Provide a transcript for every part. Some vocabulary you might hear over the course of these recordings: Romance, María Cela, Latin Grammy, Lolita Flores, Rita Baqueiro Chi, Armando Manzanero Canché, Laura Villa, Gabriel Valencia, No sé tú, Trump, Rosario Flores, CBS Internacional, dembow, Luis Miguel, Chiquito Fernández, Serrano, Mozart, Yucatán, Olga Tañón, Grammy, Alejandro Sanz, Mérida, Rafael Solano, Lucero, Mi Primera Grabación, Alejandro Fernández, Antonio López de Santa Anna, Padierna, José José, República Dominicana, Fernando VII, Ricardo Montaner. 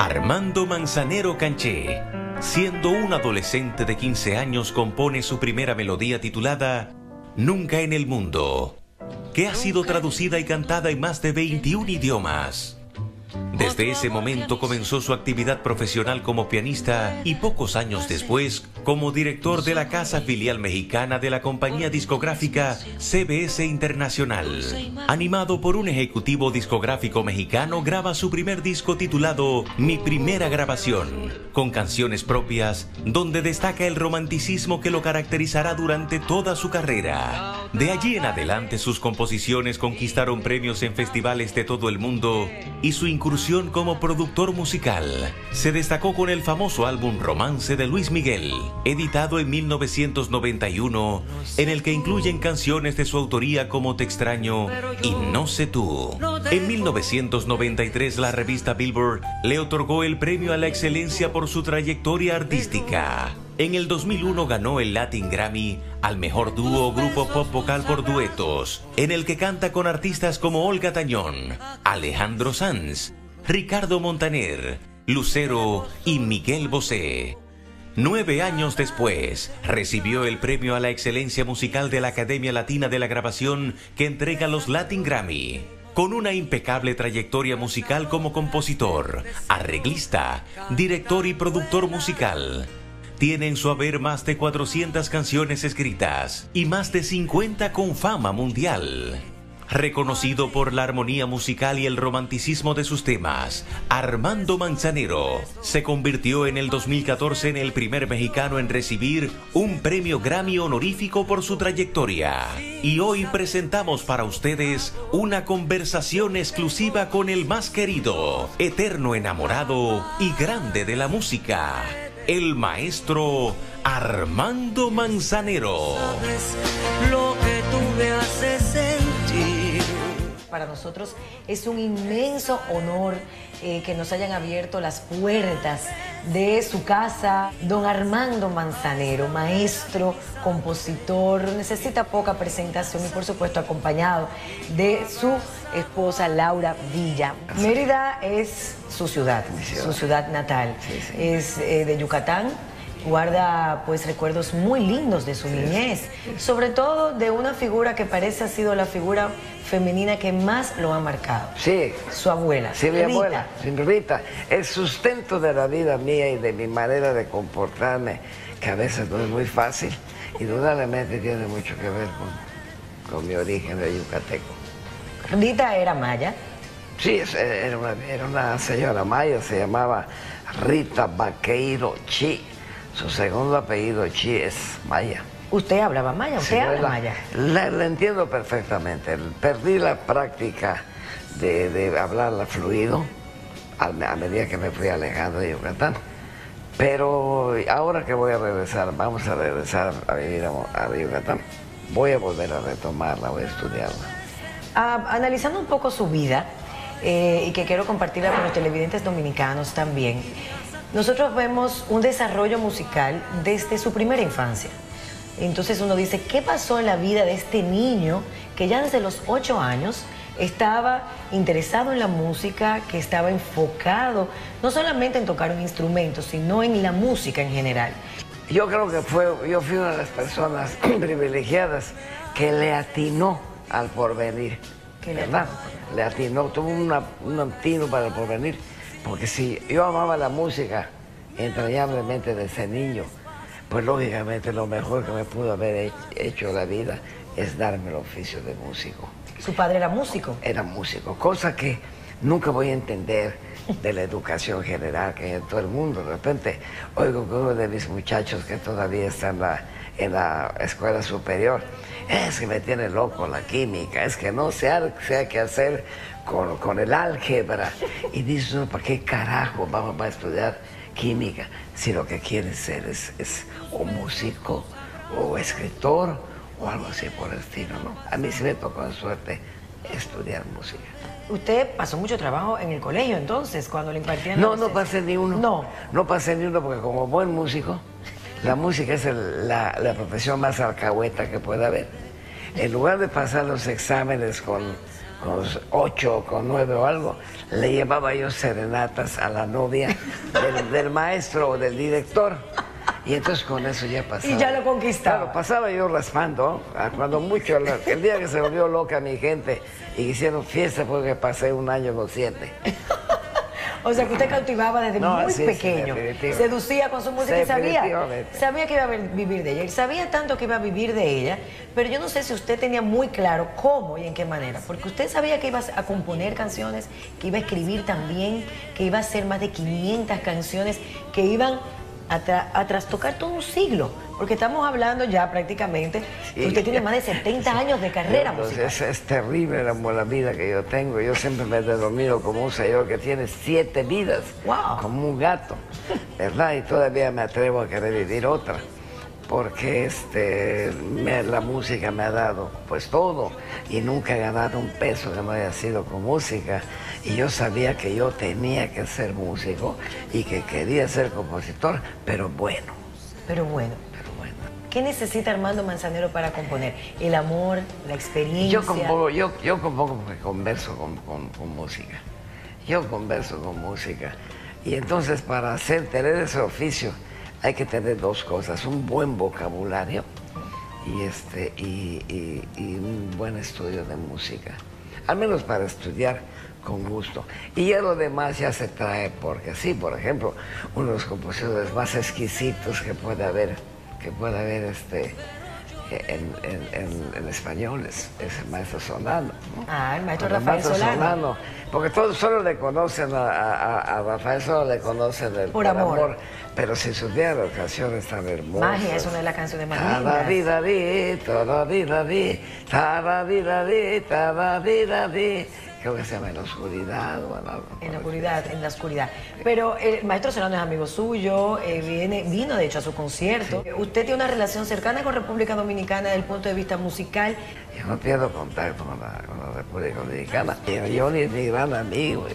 Armando Manzanero Canché, siendo un adolescente de 15 años, compone su primera melodía titulada Nunca en el Mundo, que ha sido traducida y cantada en más de 21 idiomas. Desde ese momento comenzó su actividad profesional como pianista y pocos años después como director de la casa filial mexicana de la compañía discográfica CBS Internacional. Animado por un ejecutivo discográfico mexicano, graba su primer disco titulado Mi Primera Grabación, con canciones propias donde destaca el romanticismo que lo caracterizará durante toda su carrera. De allí en adelante sus composiciones conquistaron premios en festivales de todo el mundo y su incursión como productor musical se destacó con el famoso álbum Romance de Luis Miguel, editado en 1991, en el que incluyen canciones de su autoría como Te Extraño y No sé tú. En 1993 la revista Billboard le otorgó el premio a la excelencia por su trayectoria artística. En el 2001 ganó el Latin Grammy al mejor dúo o grupo pop vocal por duetos, en el que canta con artistas como Olga Tañón, Alejandro Sanz, Ricardo Montaner, Lucero y Miguel Bosé. 9 años después, recibió el premio a la excelencia musical de la Academia Latina de la Grabación que entrega los Latin Grammy. Con una impecable trayectoria musical como compositor, arreglista, director y productor musical, tiene en su haber más de 400 canciones escritas y más de 50 con fama mundial. Reconocido por la armonía musical y el romanticismo de sus temas, Armando Manzanero se convirtió en el 2014 en el primer mexicano en recibir un premio Grammy honorífico por su trayectoria. Y hoy presentamos para ustedes una conversación exclusiva con el más querido, eterno enamorado y grande de la música, el maestro Armando Manzanero. Sabes lo que tú me haces sentir. Para nosotros es un inmenso honor que nos hayan abierto las puertas de su casa. Don Armando Manzanero, maestro, compositor, necesita poca presentación y por supuesto acompañado de su esposa Laura Villa. Mérida es su ciudad natal, sí, sí. Es de Yucatán. Guarda pues recuerdos muy lindos de su niñez, sobre todo de una figura que parece ha sido la figura femenina que más lo ha marcado. Sí. Su abuela. Sí, mi abuela, Rita. El sustento de la vida mía y de mi manera de comportarme, que a veces no es muy fácil, indudablemente tiene mucho que ver con mi origen de yucateco. ¿Rita era maya? Sí, era una señora maya, se llamaba Rita Baqueiro Chi. Su segundo apellido, Chi, es maya. ¿Usted hablaba maya? ¿Usted habla maya? La entiendo perfectamente. Perdí la práctica de hablarla fluido a medida que me fui alejando de Yucatán. Pero ahora que voy a regresar, vamos a regresar a vivir a Yucatán, voy a volver a retomarla, voy a estudiarla. Analizando un poco su vida, y que quiero compartirla con los televidentes dominicanos también, nosotros vemos un desarrollo musical desde su primera infancia. Entonces uno dice, ¿qué pasó en la vida de este niño que ya desde los 8 años estaba interesado en la música, que estaba enfocado no solamente en tocar un instrumento, sino en la música en general? Yo creo que yo fui una de las personas privilegiadas que le atinó al porvenir. ¿Verdad? Le atinó, tuvo un atino para el porvenir. Porque si yo amaba la música entrañablemente desde niño, pues lógicamente lo mejor que me pudo haber hecho la vida es darme el oficio de músico. ¿Su padre era músico? Era músico, cosa que nunca voy a entender de la educación general que hay en todo el mundo. De repente oigo que uno de mis muchachos que todavía está en la escuela superior, es que me tiene loco la química, es que no sé qué hacer con el álgebra. Y dices, no, ¿para qué carajo vamos a estudiar química? Si lo que quieres ser es o músico, o escritor, o algo así por el estilo, ¿no? A mí sí me tocó con suerte estudiar música. ¿Usted pasó mucho trabajo en el colegio entonces, cuando le impartían? No, no pasé ni uno. No. No pasé ni uno porque como buen músico, la música es la profesión más alcahueta que puede haber. En lugar de pasar los exámenes con con 8 o con 9 o algo, le llevaba yo serenatas a la novia del maestro o del director. Y entonces con eso ya pasaba. Y ya lo conquistaba. Claro, pasaba yo raspando, cuando mucho. El día que se volvió loca mi gente y hicieron fiesta fue que pasé un año con 7. O sea que usted cautivaba desde muy pequeño. Sí, seducía con su música y sabía que iba a vivir de ella. Él sabía tanto que iba a vivir de ella, pero yo no sé si usted tenía muy claro cómo y en qué manera, porque usted sabía que iba a componer canciones, que iba a escribir también, que iba a hacer más de 500 canciones que iban a trastocar todo un siglo, porque estamos hablando ya prácticamente, sí, usted tiene más de 70 años de carrera musical. Es terrible la vida que yo tengo. Yo siempre me denomino como un señor que tiene 7 vidas, wow, como un gato, ¿verdad? Y todavía me atrevo a querer vivir otra, porque la música me ha dado pues todo, y nunca he ganado un peso que no haya sido con música, y yo sabía que yo tenía que ser músico y que quería ser compositor, pero bueno. Pero bueno. Pero bueno. ¿Qué necesita Armando Manzanero para componer? ¿El amor, la experiencia? Yo compongo porque converso con música. Yo converso con música. Y entonces para tener ese oficio, hay que tener dos cosas, un buen vocabulario y un buen estudio de música, al menos para estudiar con gusto. Y ya lo demás ya se trae, porque sí, por ejemplo, uno de los compositores más exquisitos que puede haber, en español es el maestro Solano, ¿no? Ah, el maestro Rafael Solano. Porque todos solo le conocen a Rafael, solo le conocen el por amor. Pero si supieran las canciones tan hermosas. Magia es una de las canciones más lindas. Creo que se llama En la oscuridad o algo. En la oscuridad, en la oscuridad. Pero el maestro Serrano es amigo suyo, vino de hecho a su concierto. Sí. Usted tiene una relación cercana con República Dominicana desde el punto de vista musical. Yo no pierdo contacto con la República Dominicana. Yo ni es mi gran amigo,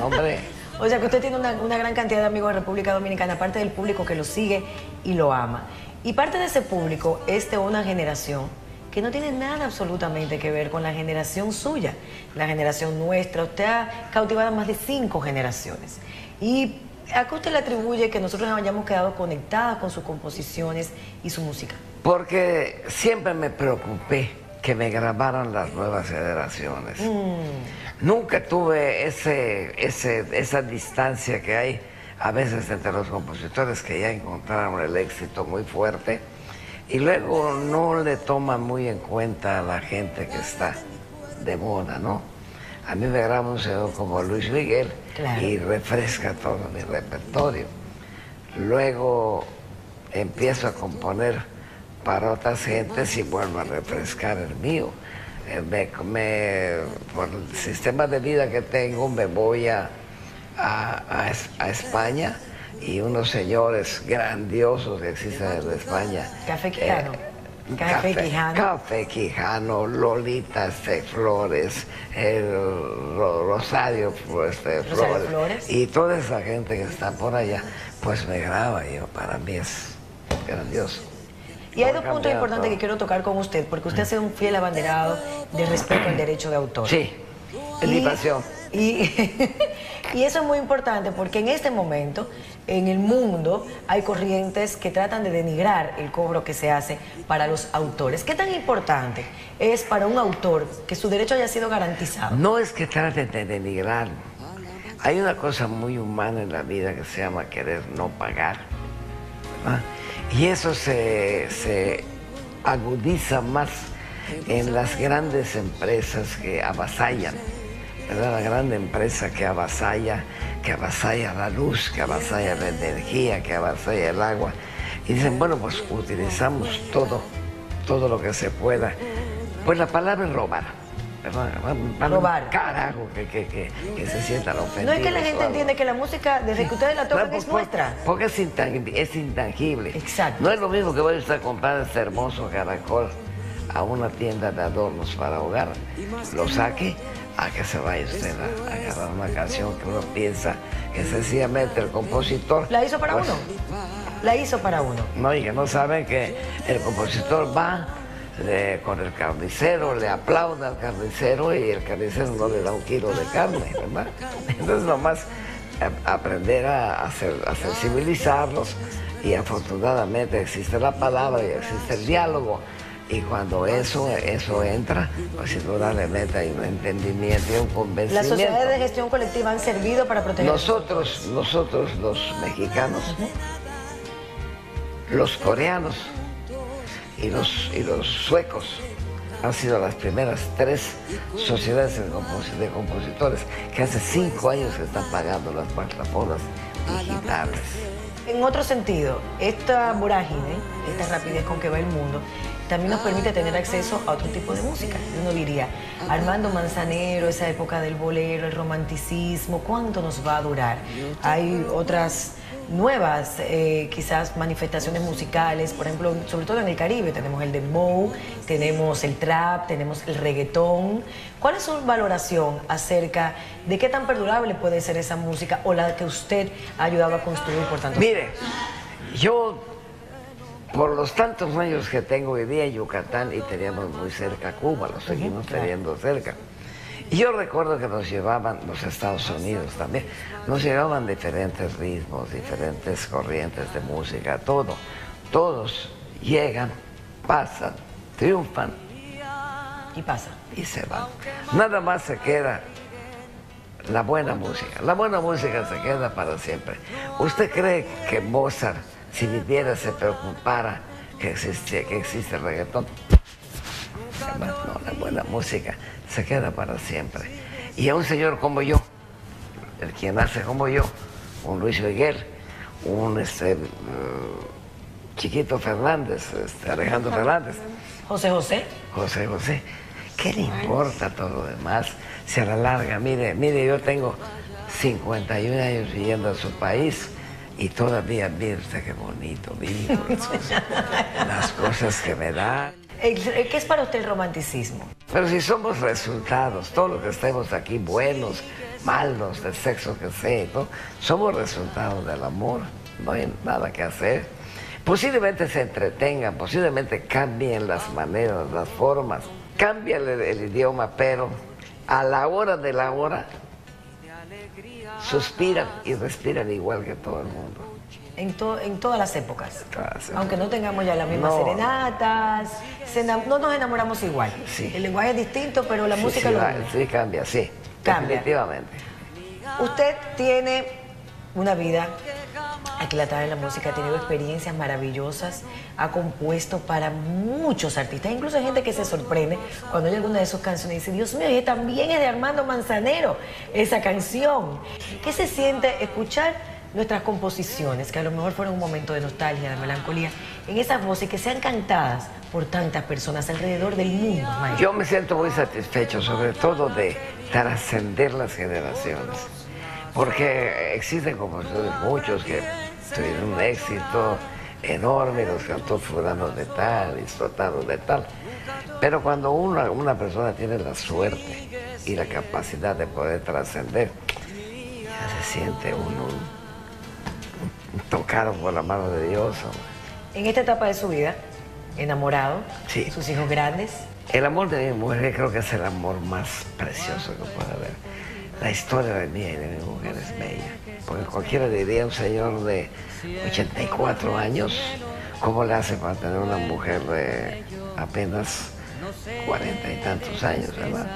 hombre. O sea que usted tiene una gran cantidad de amigos de República Dominicana, aparte del público que lo sigue y lo ama. Y parte de ese público es de una generación que no tiene nada absolutamente que ver con la generación suya, la generación nuestra. Usted ha cautivado más de 5 generaciones. ¿Y a qué usted le atribuye que nosotros nos hayamos quedado conectados con sus composiciones y su música? Porque siempre me preocupé que me grabaran las nuevas generaciones. Nunca tuve esa distancia que hay a veces entre los compositores que ya encontraron el éxito muy fuerte, y luego no le toma muy en cuenta a la gente que está de moda, ¿no? A mí me graba un señor como Luis Miguel, claro, y refresca todo mi repertorio. Luego empiezo a componer para otras gentes y vuelvo a refrescar el mío. Por el sistema de vida que tengo, me voy a España, y unos señores grandiosos que existen en España. Café Quijano. Café Quijano, Lolita Flores, Rosario Flores. Y toda esa gente que está por allá, pues me graba yo. Para mí es grandioso. Y hay dos puntos importantes que quiero tocar con usted, porque usted ha sido un fiel abanderado de respeto al derecho de autor. Sí, es mi pasión. Y eso es muy importante porque en este momento, en el mundo, hay corrientes que tratan de denigrar el cobro que se hace para los autores. ¿Qué tan importante es para un autor que su derecho haya sido garantizado? No es que traten de denigrar. Hay una cosa muy humana en la vida que se llama querer no pagar, ¿verdad? Y eso se agudiza más en las grandes empresas que avasallan. ¿Verdad? La gran empresa que avasalla la luz, que avasalla la energía, que avasalla el agua. Y dicen, bueno, pues utilizamos todo lo que se pueda. Pues la palabra es robar. Robar. Carajo, que se sientan ofendidos. No es que la gente entiende que la música, desde que ustedes la tocan, es nuestra. Porque es intangible. Exacto. No es lo mismo que voy a estar comprando este hermoso caracol a una tienda de adornos para hogar, lo saque, a que se vaya usted a grabar una canción que uno piensa que sencillamente el compositor... ¿La hizo para uno? La hizo para uno. No, y que no saben que el compositor va, con el carnicero, le aplauda al carnicero y el carnicero no le da un kilo de carne, ¿verdad? Entonces nomás aprender a sensibilizarnos, y afortunadamente existe la palabra y existe el diálogo, y cuando eso entra, pues indudablemente hay un entendimiento y un convencimiento. ¿Las sociedades de gestión colectiva han servido para proteger? Nosotros los mexicanos, los coreanos y los suecos han sido las primeras 3 sociedades de compositores que hace 5 años que están pagando las plataformas digitales. En otro sentido, esta vorágine, esta rapidez con que va el mundo, también nos permite tener acceso a otro tipo de música. Uno diría, Armando Manzanero, esa época del bolero, el romanticismo, ¿cuánto nos va a durar? Hay otras nuevas, quizás, manifestaciones musicales, por ejemplo, sobre todo en el Caribe, tenemos el dembow, tenemos el trap, tenemos el reggaetón. ¿Cuál es su valoración acerca de qué tan perdurable puede ser esa música o la que usted ha ayudado a construir por tanto tiempo? Mire, yo, por los tantos años que tengo, vivía en Yucatán y teníamos muy cerca Cuba, lo seguimos teniendo cerca. Y yo recuerdo que nos llevaban, los Estados Unidos también, nos llevaban diferentes ritmos, diferentes corrientes de música, todo. Todos llegan, pasan, triunfan. Y pasan. Y se van. Nada más se queda la buena música. La buena música se queda para siempre. ¿Usted cree que Mozart, si viviera, se preocupara que existe el reggaetón? Además, no, la buena música se queda para siempre. Y a un señor como yo, el quien hace como yo, un Luis Miguel, un Chiquito Fernández, Alejandro Fernández. José José. ¿Qué le importa todo lo demás? Si a la larga, mire, yo tengo 51 años viviendo en su país y todavía, mire usted qué bonito vivo, las cosas que me dan. ¿Qué es para usted el romanticismo? Pero si somos resultados, todos los que estemos aquí, buenos, malos, del sexo que sea, ¿no? Somos resultados del amor, no hay nada que hacer. Posiblemente se entretengan, posiblemente cambien las maneras, las formas, cambia el idioma, pero a la hora de la hora suspiran y respiran igual que todo el mundo. En todas las épocas, aunque no tengamos ya las mismas serenatas, no nos enamoramos igual. Sí. El lenguaje es distinto, pero la música lo cambia. Sí, cambia, sí, definitivamente. Usted tiene una vida aquilatada en la música, ha tenido experiencias maravillosas, ha compuesto para muchos artistas, incluso hay gente que se sorprende cuando oye alguna de sus canciones y dice, Dios mío, ella también es de Armando Manzanero, esa canción. ¿Qué se siente escuchar nuestras composiciones, que a lo mejor fueron un momento de nostalgia, de melancolía, en esas voces que sean cantadas por tantas personas alrededor del mundo, Maya? Yo me siento muy satisfecho, sobre todo de trascender las generaciones, porque existen compositores muchos que tuvieron un éxito enorme, los cantó fulano de tal, y sotano de tal, pero cuando una persona tiene la suerte y la capacidad de poder trascender, ya se siente uno tocado por la mano de Dios. En esta etapa de su vida, enamorado, sí, sus hijos grandes. El amor de mi mujer creo que es el amor más precioso que puede haber. La historia de mí y de mi mujer es bella. Porque cualquiera diría, un señor de 84 años, ¿cómo le hace para tener una mujer de apenas 40 y tantos años, verdad?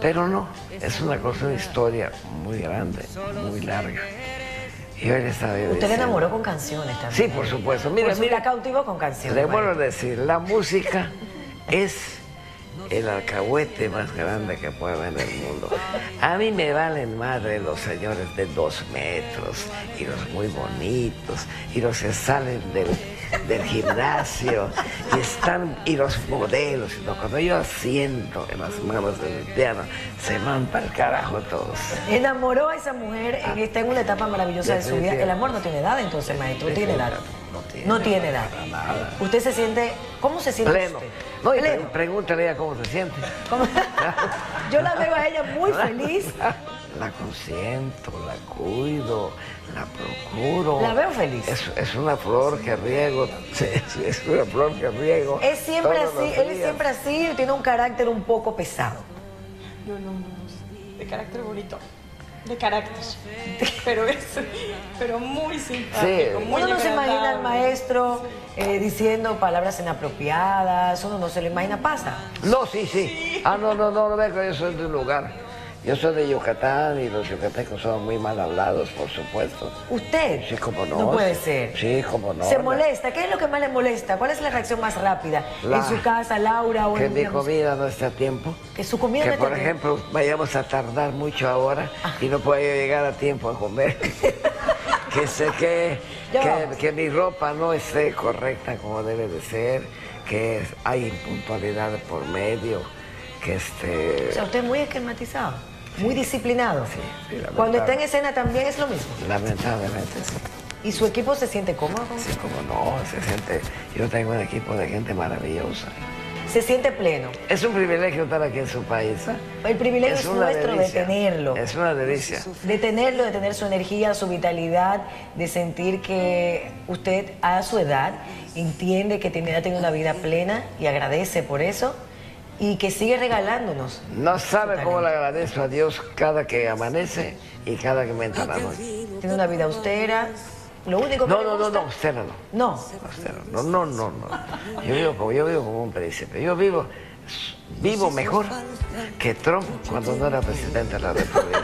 Pero no, es una cosa de historia muy grande, muy larga. Usted le enamoró con canciones también. Sí, por supuesto. Mira, la cautivó con canciones. Le vuelvo a decir, la música es el alcahuete más grande que puede haber en el mundo. A mí me valen madre los señores de 2 metros y los muy bonitos y los que salen del gimnasio y los modelos. Cuando yo siento en las manos del piano, se van para el carajo todos. Enamoró a esa mujer, está en una etapa maravillosa de su vida. El amor no tiene edad, entonces, maestro, tiene edad. No tiene edad. Nada. ¿Usted se siente? ¿Cómo se siente pleno usted? No, pleno. Pregúntale a ella cómo se siente. ¿Cómo? Yo la veo a ella muy feliz, la consiento, la cuido, la procuro. La veo feliz. Es una flor que riego, es una flor que riego. Es siempre así, él es siempre así, tiene un carácter un poco pesado. No, no, no, de carácter bonito. De carácter, pero muy simpático, sí. Muy agradable. Uno no se imagina al maestro diciendo palabras inapropiadas, uno no se lo imagina, pasa. No, sí, sí, sí. Ah, no, no, no, no, no, yo soy de un lugar. Yo soy de Yucatán y los yucatecos son muy mal hablados, por supuesto. ¿Usted? Sí, como no. No puede ser. Sí, como no. ¿Se molesta? ¿Qué es lo que más le molesta? ¿Cuál es la reacción más rápida? En su casa, Laura, o en... Que mi comida no está a tiempo. Que su comida no está a tiempo. Que, por ejemplo, vayamos a tardar mucho ahora y no pueda llegar a tiempo a comer. Que sé que mi ropa no esté correcta como debe de ser, que hay impuntualidad por medio, que O sea, usted es muy esquematizado. Muy disciplinado. Sí, sí, cuando está en escena también es lo mismo. Lamentablemente, sí. ¿Y su equipo se siente cómodo? Sí, como no, se siente... Yo tengo un equipo de gente maravillosa. ¿Se siente pleno? Es un privilegio estar aquí en su país. El privilegio es nuestro de tenerlo. Es una delicia. De tenerlo, de tener su energía, su vitalidad, de sentir que usted a su edad entiende que ha tenido una vida plena y agradece por eso. Y que sigue regalándonos. No sabe cómo le agradezco a Dios cada que amanece y cada que me entra la noche. Tiene una vida austera. Lo único que... No, austera no. No. Austera no, no, no, no. Yo vivo como un príncipe. Yo vivo mejor que Trump cuando no era presidente de la República.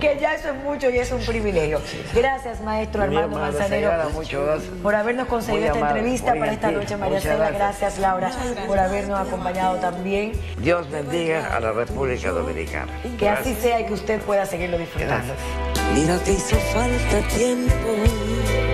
Que ya eso es mucho y es un privilegio. Gracias, maestro Armando Manzanero, por habernos conseguido esta entrevista para esta noche, María Cela. Gracias, Laura, por habernos acompañado también. Dios bendiga a la República Dominicana. Que así sea y que usted pueda seguirlo disfrutando. Mira, te hizo falta tiempo.